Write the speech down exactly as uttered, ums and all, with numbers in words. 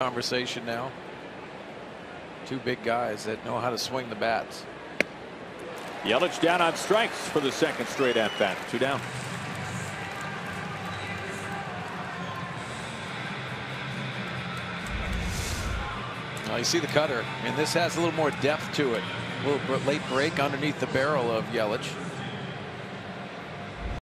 Conversation now. Two big guys that know how to swing the bats. Yelich down on strikes for the second straight at bat. Two down. Now you see the cutter, and this has a little more depth to it. A little late break underneath the barrel of Yelich.